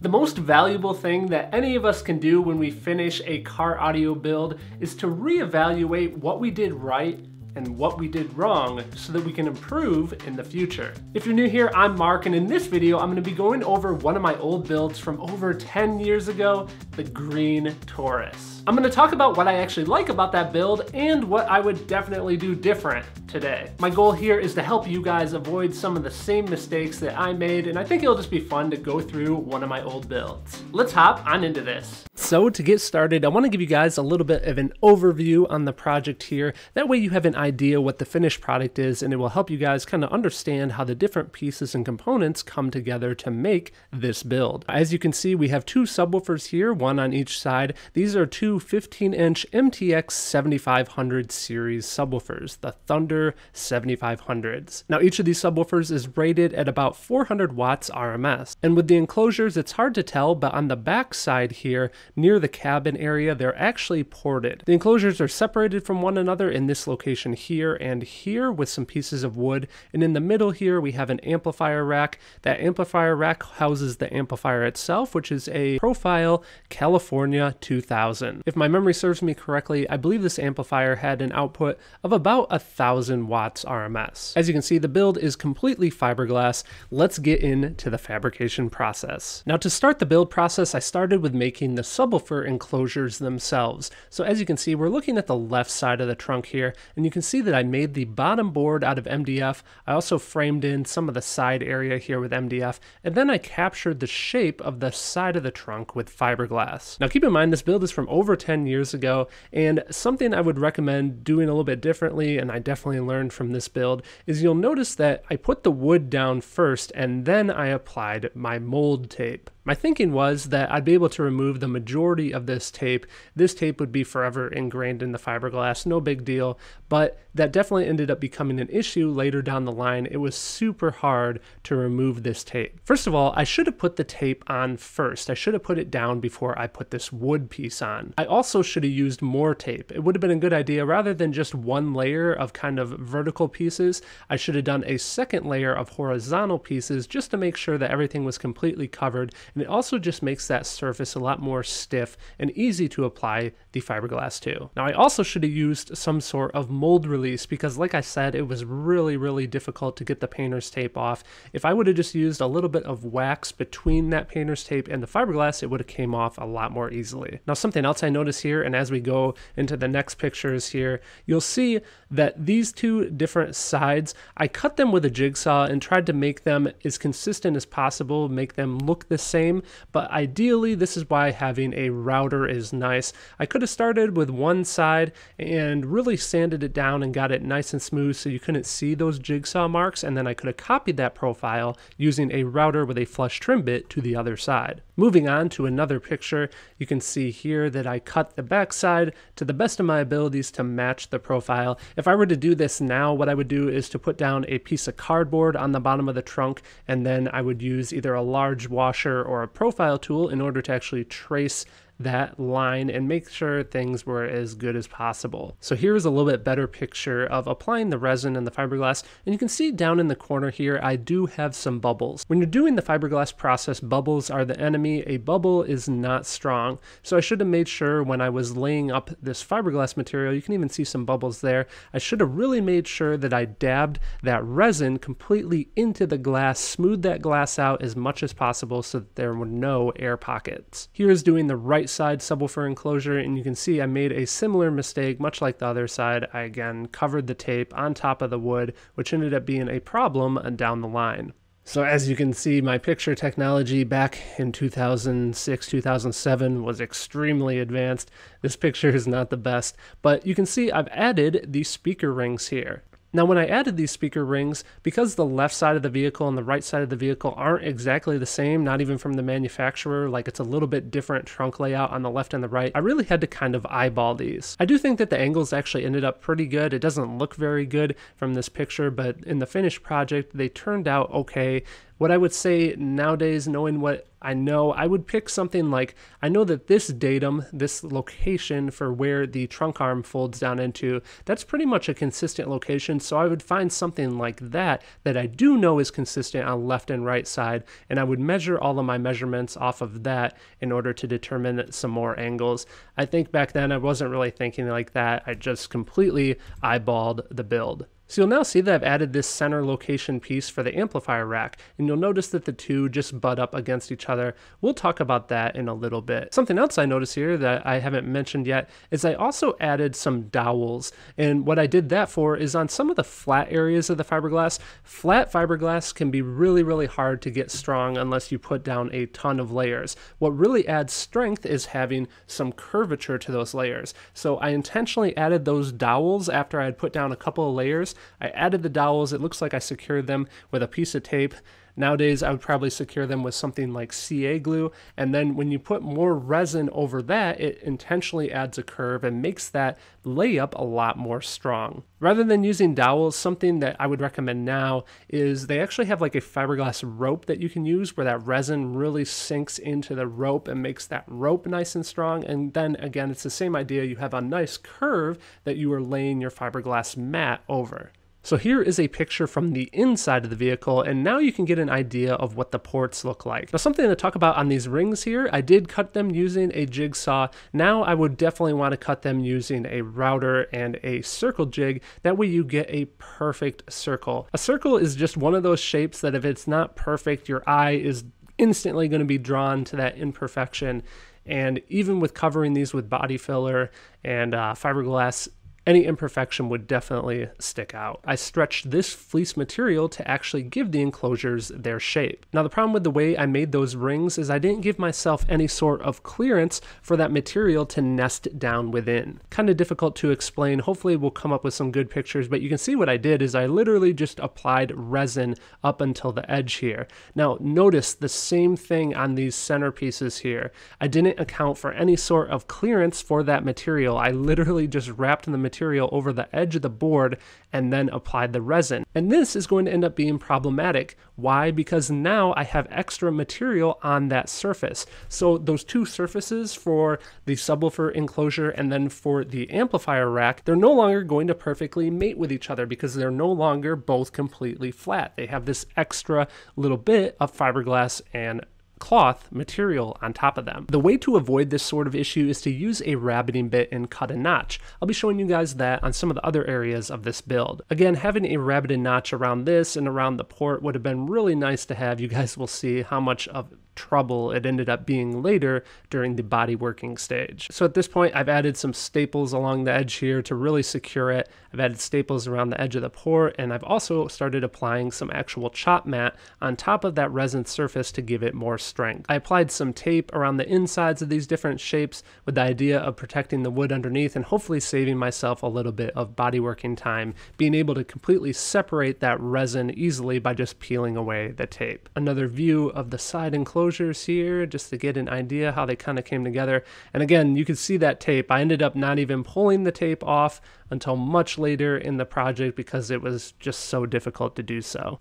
The most valuable thing that any of us can do when we finish a car audio build is to reevaluate what we did right and what we did wrong so that we can improve in the future. If you're new here, I'm Mark, and in this video, I'm gonna be going over one of my old builds from over 10 years ago, the Green Taurus. I'm gonna talk about what I actually like about that build and what I would definitely do different today. My goal here is to help you guys avoid some of the same mistakes that I made, and I think it'll just be fun to go through one of my old builds. Let's hop on into this. So to get started, I wanna give you guys a little bit of an overview on the project here. That way you have an idea what the finished product is, and it will help you guys kind of understand how the different pieces and components come together to make this build. As you can see, we have two subwoofers here, one on each side. These are two 15-inch MTX 7500 series subwoofers, the Thunder 7500s. Now each of these subwoofers is rated at about 400 watts RMS. And with the enclosures, it's hard to tell, but on the back side here, near the cabin area, they're actually ported. The enclosures are separated from one another in this location here and here with some pieces of wood, and in the middle here we have an amplifier rack. That amplifier rack houses the amplifier itself, which is a Profile California 2000. If my memory serves me correctly, I believe this amplifier had an output of about 1,000 watts RMS. As you can see, the build is completely fiberglass. Let's get into the fabrication process. Now to start the build process, I started with making the subwoofer enclosures themselves. So as you can see, we're looking at the left side of the trunk here, and you can see that I made the bottom board out of MDF. I also framed in some of the side area here with MDF, and then I captured the shape of the side of the trunk with fiberglass. Now keep in mind, this build is from over 10 years ago, and something I would recommend doing a little bit differently, and I definitely learned from this build, is you'll notice that I put the wood down first and then I applied my mold tape. My thinking was that I'd be able to remove the majority of this tape. This tape would be forever ingrained in the fiberglass, no big deal, but that definitely ended up becoming an issue later down the line. It was super hard to remove this tape. First of all, I should have put the tape on first. I should have put it down before I put this wood piece on. I also should have used more tape. It would have been a good idea, rather than just one layer of kind of vertical pieces, I should have done a second layer of horizontal pieces just to make sure that everything was completely covered. And it also just makes that surface a lot more stiff and easy to apply the fiberglass to. Now I also should have used some sort of mold release, because like I said, it was really difficult to get the painter's tape off. If I would have just used a little bit of wax between that painter's tape and the fiberglass, it would have came off a lot more easily. Now something else I notice here, and as we go into the next pictures here, you'll see that these two different sides, I cut them with a jigsaw and tried to make them as consistent as possible, make them look the same. But ideally, this is why having a router is nice. I could have started with one side and really sanded it down and got it nice and smooth so you couldn't see those jigsaw marks, and then I could have copied that profile using a router with a flush trim bit to the other side. Moving on to another picture, you can see here that I cut the back side to the best of my abilities to match the profile. If I were to do this now, what I would do is to put down a piece of cardboard on the bottom of the trunk, and then I would use either a large washer or a profile tool in order to actually trace that line and make sure things were as good as possible. So here's a little bit better picture of applying the resin and the fiberglass, and you can see down in the corner here I do have some bubbles. When you're doing the fiberglass process, bubbles are the enemy. A bubble is not strong, so I should have made sure when I was laying up this fiberglass material, you can even see some bubbles there, I should have really made sure that I dabbed that resin completely into the glass, smoothed that glass out as much as possible so that there were no air pockets. Here's doing the right side subwoofer enclosure, and you can see I made a similar mistake. Much like the other side, I again covered the tape on top of the wood, which ended up being a problem down the line. So as you can see, my picture technology back in 2006, 2007 was extremely advanced. This picture is not the best, but you can see I've added these speaker rings here. Now when I added these speaker rings, because the left side of the vehicle and the right side of the vehicle aren't exactly the same, not even from the manufacturer, like it's a little bit different trunk layout on the left and the right, I really had to kind of eyeball these. I do think that the angles actually ended up pretty good. It doesn't look very good from this picture, but in the finished project, they turned out okay. what I would say nowadays, knowing what I know, I would pick something like, I know that this datum, this location for where the trunk arm folds down into, that's pretty much a consistent location, so I would find something like that that I do know is consistent on left and right side, and I would measure all of my measurements off of that in order to determine some more angles. I think back then I wasn't really thinking like that, I just completely eyeballed the build. So you'll now see that I've added this center location piece for the amplifier rack, and you'll notice that the two just butt up against each other. We'll talk about that in a little bit. Something else I noticed here that I haven't mentioned yet is I also added some dowels, and what I did that for is on some of the flat areas of the fiberglass. Flat fiberglass can be really, really hard to get strong unless you put down a ton of layers. What really adds strength is having some curvature to those layers. So I intentionally added those dowels after I had put down a couple of layers. I added the dowels. It looks like I secured them with a piece of tape. Nowadays, I would probably secure them with something like CA glue, and then when you put more resin over that, it intentionally adds a curve and makes that layup a lot more strong. Rather than using dowels, something that I would recommend now is they actually have like a fiberglass rope that you can use where that resin really sinks into the rope and makes that rope nice and strong, and then again, it's the same idea. You have a nice curve that you are laying your fiberglass mat over. So here is a picture from the inside of the vehicle, and now you can get an idea of what the ports look like. Now, something to talk about on these rings here, I did cut them using a jigsaw. Now I would definitely want to cut them using a router and a circle jig. That way you get a perfect circle. A circle is just one of those shapes that if it's not perfect, your eye is instantly going to be drawn to that imperfection. And even with covering these with body filler and fiberglass, any imperfection would definitely stick out. I stretched this fleece material to actually give the enclosures their shape. Now the problem with the way I made those rings is I didn't give myself any sort of clearance for that material to nest down within. Kind of difficult to explain. Hopefully we'll come up with some good pictures, but you can see what I did is I literally just applied resin up until the edge here. Now notice the same thing on these centerpieces here. I didn't account for any sort of clearance for that material. I literally just wrapped the material over the edge of the board and then applied the resin. And this is going to end up being problematic. Why? Because now I have extra material on that surface. So those two surfaces for the subwoofer enclosure and then for the amplifier rack, they're no longer going to perfectly mate with each other because they're no longer both completely flat. They have this extra little bit of fiberglass and cloth material on top of them. The way to avoid this sort of issue is to use a rabbiting bit and cut a notch. I'll be showing you guys that on some of the other areas of this build. Again, having a rabbited notch around this and around the port would have been really nice to have. You guys will see how much of trouble it ended up being later during the body working stage. So at this point, I've added some staples along the edge here to really secure it. I've added staples around the edge of the port, and I've also started applying some actual chop mat on top of that resin surface to give it more strength. I applied some tape around the insides of these different shapes with the idea of protecting the wood underneath and hopefully saving myself a little bit of body working time, being able to completely separate that resin easily by just peeling away the tape. Another view of the side enclosure here just to get an idea how they kind of came together. And again, you can see that tape. I ended up not even pulling the tape off until much later in the project because it was just so difficult to do so.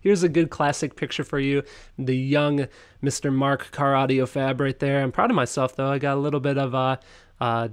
Here's a good classic picture for you. The young Mr. Mark CarAudioFab right there. I'm proud of myself though. I got a little bit of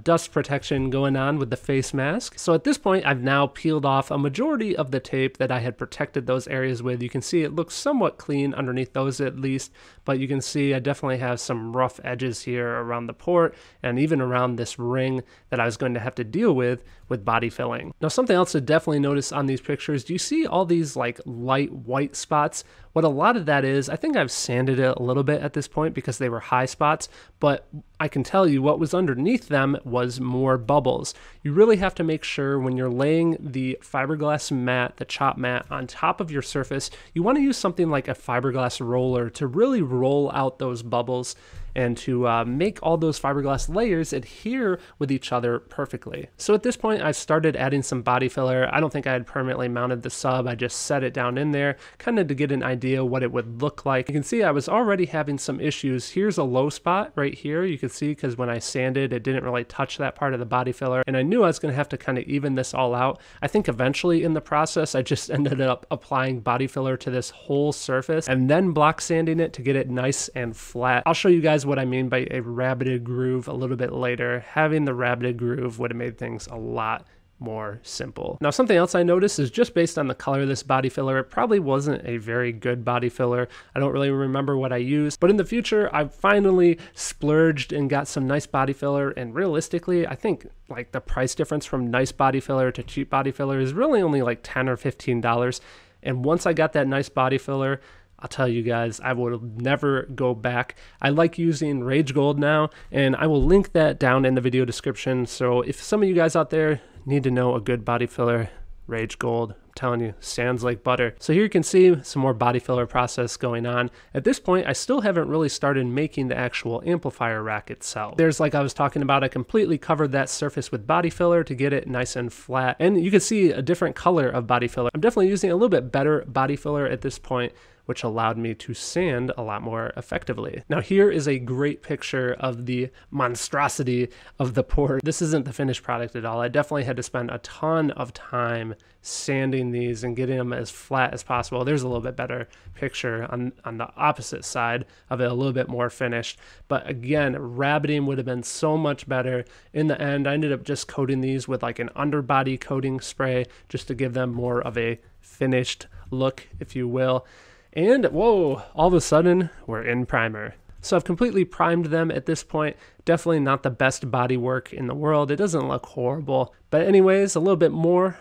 dust protection going on with the face mask. So at this point, I've now peeled off a majority of the tape that I had protected those areas with. You can see it looks somewhat clean underneath those at least, but you can see I definitely have some rough edges here around the port and even around this ring that I was going to have to deal with body filling. Now something else to definitely notice on these pictures, do you see all these like light white spots? What a lot of that is, I think I've sanded it a little bit at this point because they were high spots, but I can tell you what was underneath them was more bubbles. You really have to make sure when you're laying the fiberglass mat, the chop mat on top of your surface, you want to use something like a fiberglass roller to really roll out those bubbles and to make all those fiberglass layers adhere with each other perfectly. So at this point, I started adding some body filler. I don't think I had permanently mounted the sub. I just set it down in there kind of to get an idea idea what it would look like. You can see I was already having some issues. Here's a low spot right here. You can see because when I sanded, it didn't really touch that part of the body filler. And I knew I was going to have to kind of even this all out. I think eventually in the process, I just ended up applying body filler to this whole surface and then block sanding it to get it nice and flat. I'll show you guys what I mean by a rabbited groove a little bit later. Having the rabbited groove would have made things a lot more simple. Now, something else I noticed is just based on the color of this body filler, it probably wasn't a very good body filler. I don't really remember what I used, but in the future, I finally splurged and got some nice body filler. And realistically, I think like the price difference from nice body filler to cheap body filler is really only like $10 or $15. And once I got that nice body filler, I'll tell you guys, I will never go back. I like using Rage Gold now, and I will link that down in the video description. So if some of you guys out there need to know a good body filler, Rage Gold, I'm telling you, stands like butter. So here you can see some more body filler process going on. At this point, I still haven't really started making the actual amplifier rack itself. There's, like I was talking about, I completely covered that surface with body filler to get it nice and flat. And you can see a different color of body filler. I'm definitely using a little bit better body filler at this point, which allowed me to sand a lot more effectively. Now here is a great picture of the monstrosity of the pour. This isn't the finished product at all. I definitely had to spend a ton of time sanding these and getting them as flat as possible. There's a little bit better picture on the opposite side of it, a little bit more finished. But again, rabbiting would have been so much better. In the end, I ended up just coating these with like an underbody coating spray just to give them more of a finished look, if you will. And whoa, all of a sudden, we're in primer. So I've completely primed them at this point. Definitely not the best body work in the world. It doesn't look horrible. But anyways, a little bit more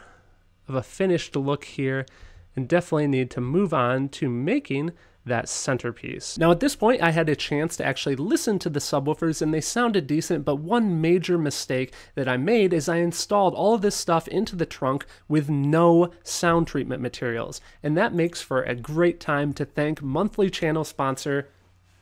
of a finished look here, and definitely need to move on to making that centerpiece. Now at this point, I had a chance to actually listen to the subwoofers and they sounded decent, but one major mistake that I made is I installed all of this stuff into the trunk with no sound treatment materials. And that makes for a great time to thank monthly channel sponsor,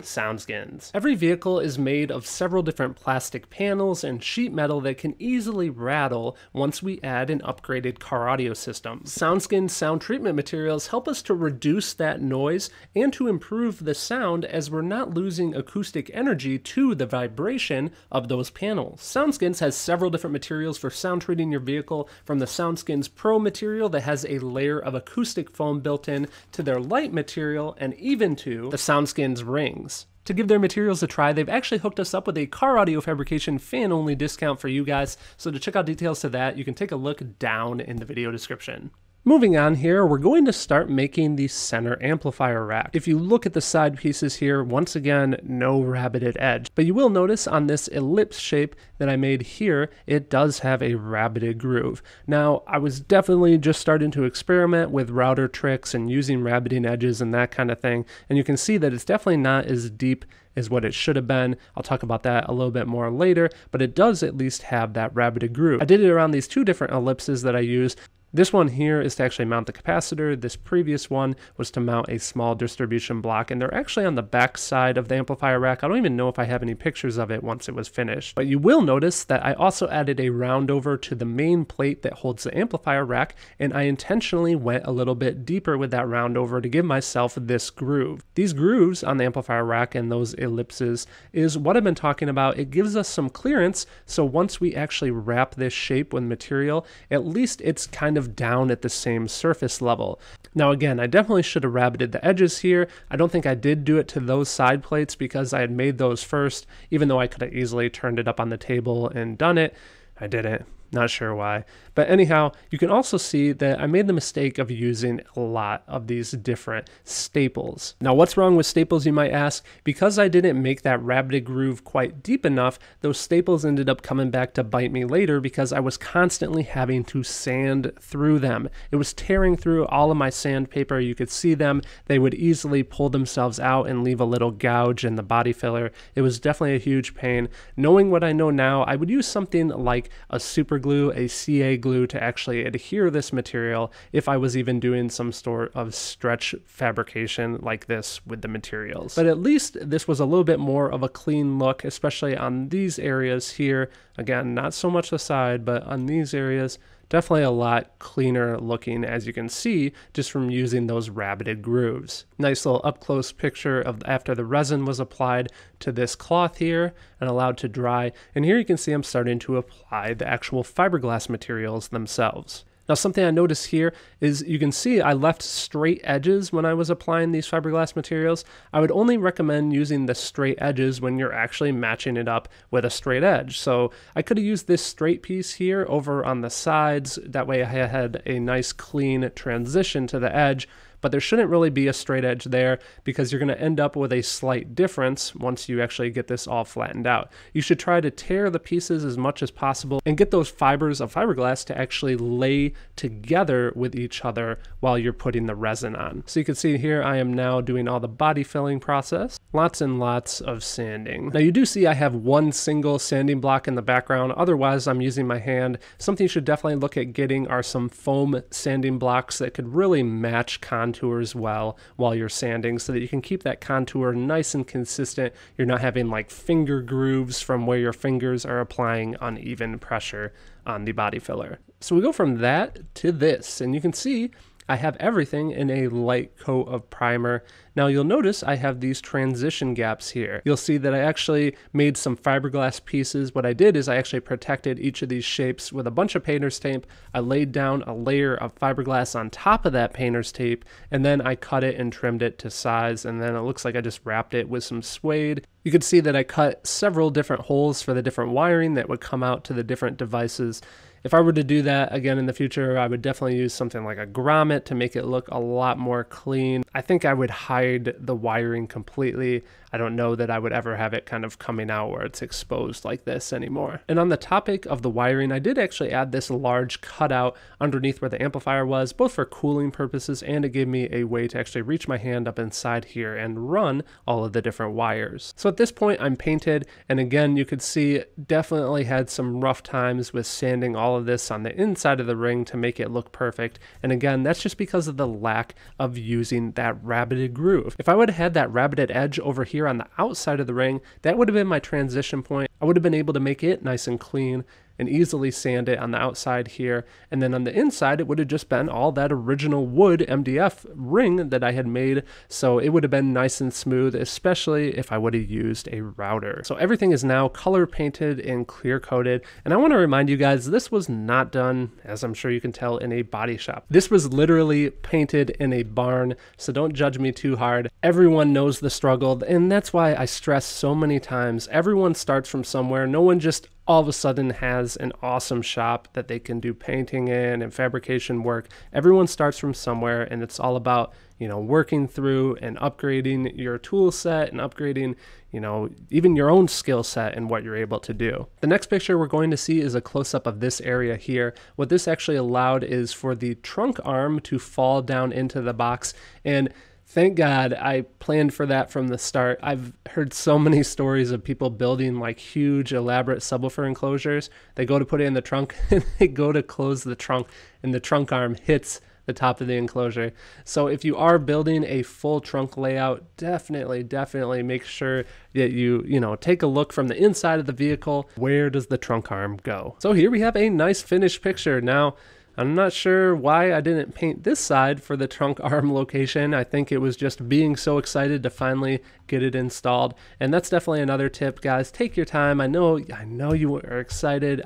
Soundskins. Every vehicle is made of several different plastic panels and sheet metal that can easily rattle once we add an upgraded car audio system. Soundskins sound treatment materials help us to reduce that noise and to improve the sound as we're not losing acoustic energy to the vibration of those panels. Soundskins has several different materials for sound treating your vehicle, from the Soundskins Pro material that has a layer of acoustic foam built in, to their light material, and even to the Soundskins rings. To give their materials a try, they've actually hooked us up with a Car Audio Fabrication fan-only discount for you guys, so to check out details to that, you can take a look down in the video description. Moving on here, we're going to start making the center amplifier rack. If you look at the side pieces here, once again, no rabbited edge. But you will notice on this ellipse shape that I made here, it does have a rabbited groove. Now, I was definitely just starting to experiment with router tricks and using rabbiting edges and that kind of thing. And you can see that it's definitely not as deep is what it should have been. I'll talk about that a little bit more later, but it does at least have that rabbited groove. I did it around these two different ellipses that I used. This one here is to actually mount the capacitor. This previous one was to mount a small distribution block, and they're actually on the back side of the amplifier rack. I don't even know if I have any pictures of it once it was finished, but you will notice that I also added a round over to the main plate that holds the amplifier rack, and I intentionally went a little bit deeper with that round over to give myself this groove. These grooves on the amplifier rack and those ellipses is what I've been talking about. It gives us some clearance, so once we actually wrap this shape with material, at least it's kind of down at the same surface level. Now again, I definitely should have rabbited the edges here. I don't think I did do it to those side plates because I had made those first, even though I could have easily turned it up on the table and done it. I didn't. Not sure why. But anyhow, you can also see that I made the mistake of using a lot of these different staples. Now, what's wrong with staples, you might ask? Because I didn't make that rabbited groove quite deep enough, those staples ended up coming back to bite me later because I was constantly having to sand through them. It was tearing through all of my sandpaper. You could see them. They would easily pull themselves out and leave a little gouge in the body filler. It was definitely a huge pain. Knowing what I know now, I would use something like a super glue, a CA glue, to actually adhere this material if I was even doing some sort of stretch fabrication like this with the materials. But at least this was a little bit more of a clean look, especially on these areas here. Again, not so much the side, but on these areas, Definitely a lot cleaner looking, as you can see, just from using those rabbited grooves. Nice little up-close picture of after the resin was applied to this cloth here and allowed to dry. And here you can see I'm starting to apply the actual fiberglass materials themselves. Now, something I noticed here is you can see I left straight edges when I was applying these fiberglass materials. I would only recommend using the straight edges when you're actually matching it up with a straight edge. So I could have used this straight piece here over on the sides. That way I had a nice clean transition to the edge, but there shouldn't really be a straight edge there because you're gonna end up with a slight difference once you actually get this all flattened out. You should try to tear the pieces as much as possible and get those fibers of fiberglass to actually lay together with each other while you're putting the resin on. So you can see here I am now doing all the body filling process, lots and lots of sanding. Now you do see I have one single sanding block in the background, otherwise I'm using my hand. Something you should definitely look at getting are some foam sanding blocks that could really match contours well while you're sanding so that you can keep that contour nice and consistent. You're not having like finger grooves from where your fingers are applying uneven pressure on the body filler. So we go from that to this, and you can see I have everything in a light coat of primer. Now you'll notice I have these transition gaps here. You'll see that I actually made some fiberglass pieces. What I did is I actually protected each of these shapes with a bunch of painter's tape. I laid down a layer of fiberglass on top of that painter's tape, and then I cut it and trimmed it to size, and then it looks like I just wrapped it with some suede. You can see that I cut several different holes for the different wiring that would come out to the different devices. If I were to do that again in the future, I would definitely use something like a grommet to make it look a lot more clean. I think I would hide the wiring completely. I don't know that I would ever have it kind of coming out where it's exposed like this anymore. And on the topic of the wiring, I did actually add this large cutout underneath where the amplifier was, both for cooling purposes, and it gave me a way to actually reach my hand up inside here and run all of the different wires. So at this point I'm painted, and again you could see definitely had some rough times with sanding all of this on the inside of the ring to make it look perfect. And again, that's just because of the lack of using that rabbited groove. If I would have had that rabbited edge over here on the outside of the ring, that would have been my transition point. I would have been able to make it nice and clean and easily sand it on the outside here, and then on the inside it would have just been all that original wood MDF ring that I had made, so it would have been nice and smooth, especially if I would have used a router. So everything is now color painted and clear coated, and I want to remind you guys, this was not done, as I'm sure you can tell, in a body shop. This was literally painted in a barn, so don't judge me too hard. Everyone knows the struggle, and that's why I stress so many times, everyone starts from somewhere. No one just all of a sudden has an awesome shop that they can do painting in and fabrication work. Everyone starts from somewhere, and it's all about, you know, working through and upgrading your tool set and upgrading, you know, even your own skill set and what you're able to do. The next picture we're going to see is a close-up of this area here. What this actually allowed is for the trunk arm to fall down into the box, and thank God I planned for that from the start. I've heard so many stories of people building like huge elaborate subwoofer enclosures. They go to put it in the trunk and they go to close the trunk and the trunk arm hits the top of the enclosure. So if you are building a full trunk layout, definitely make sure that you take a look from the inside of the vehicle. Where does the trunk arm go? So here we have a nice finished picture. Now, I'm not sure why I didn't paint this side for the trunk arm location. I think it was just being so excited to finally get it installed. And that's definitely another tip, guys. Take your time. I know you are excited.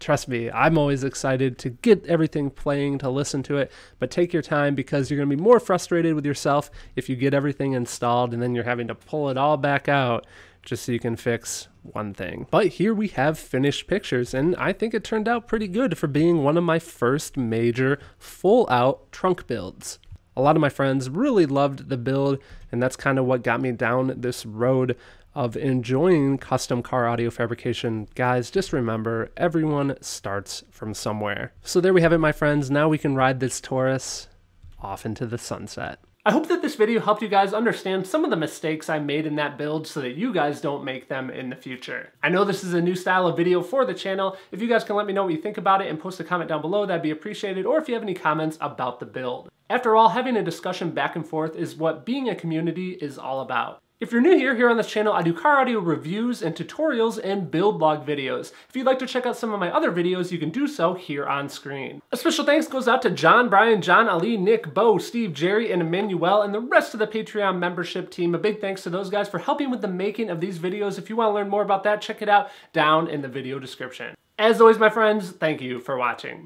Trust me, I'm always excited to get everything playing, to listen to it, but take your time because you're going to be more frustrated with yourself if you get everything installed and then you're having to pull it all back out just so you can fix one thing. But here we have finished pictures, and I think it turned out pretty good for being one of my first major full-out trunk builds. A lot of my friends really loved the build, and that's kind of what got me down this road of enjoying custom car audio fabrication. Guys, just remember, everyone starts from somewhere. So there we have it, my friends. Now we can ride this Taurus off into the sunset. I hope that this video helped you guys understand some of the mistakes I made in that build so that you guys don't make them in the future. I know this is a new style of video for the channel. If you guys can let me know what you think about it and post a comment down below, that'd be appreciated, or if you have any comments about the build. After all, having a discussion back and forth is what being a community is all about. If you're new here on this channel, I do car audio reviews and tutorials and build log videos. If you'd like to check out some of my other videos, you can do so here on screen. A special thanks goes out to John, Brian, John, Ali, Nick, Bo, Steve, Jerry, and Emmanuel, and the rest of the Patreon membership team. A big thanks to those guys for helping with the making of these videos. If you want to learn more about that, check it out down in the video description. As always, my friends, thank you for watching.